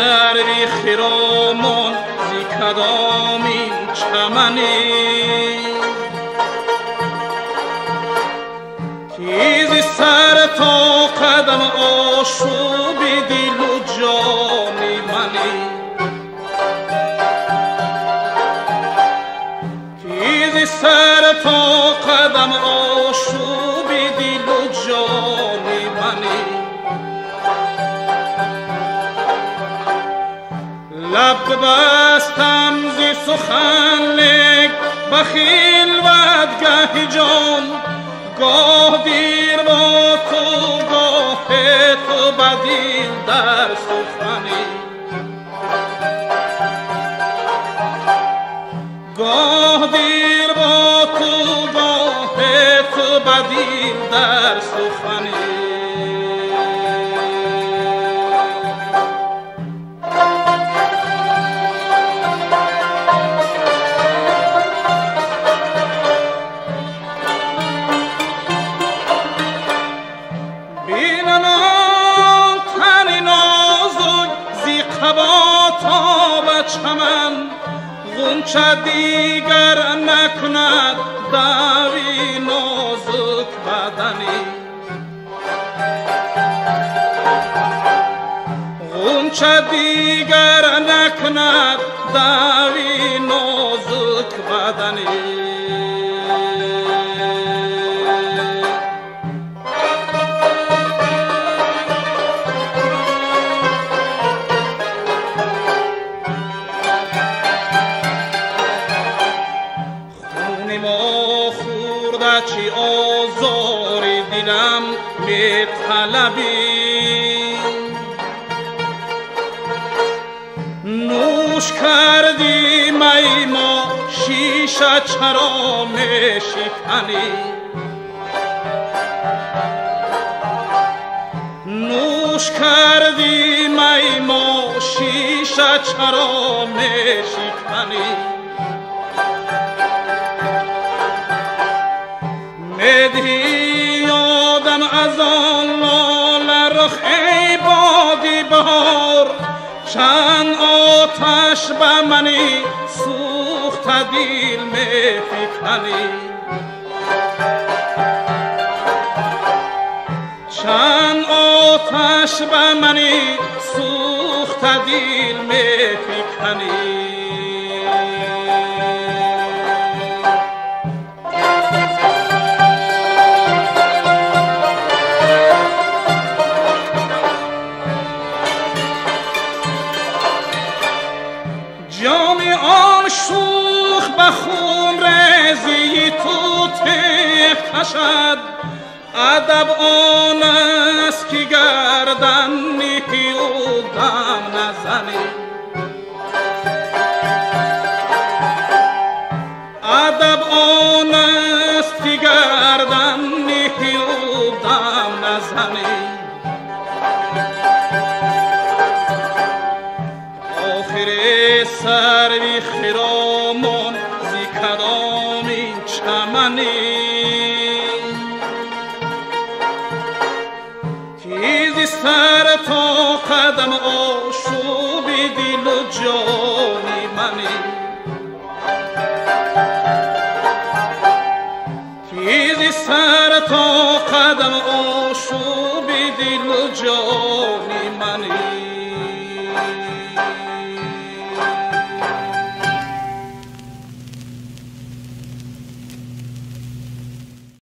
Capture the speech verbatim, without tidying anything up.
در ریخت رامون زی کدامین چمنی کیزی سر تا قدم آشوبی دل و جانی منی کیزی سر تا قدم آشوبی دل و جانی منی لب بستم زی سخن لک بخیل ودگه جان گاه دیر با تو گاه تو بدیل در سخنی گاه دیر با تو گاه تو بدیل در سخنی چمن غنچه دیگر نکند داوی نازک بدنی غنچه دیگر نکند داوی نازک بدنی چی آزاری دلم می طلبی نوش کردی می ما شیشه چرا می شکنی نوش کردی می ما شیشه چرا می شکنی بدهی آدم از آن لاله رخ ای بادی بهار چند آتش به منی سوخت دل می فکنی چند آتش به منی سوخت دل می فکنی خون رزی تو تیغ کشد ادب آن است که گردن نیکی و دم نزنی ادب آن است که گردن نیکی و دم نزنی آخر سروی خرامون کدامی چمنی کیزی سر تا قدم آشوبی دل و جانی منی کیزی سر تا قدم آشوبی دل و جانی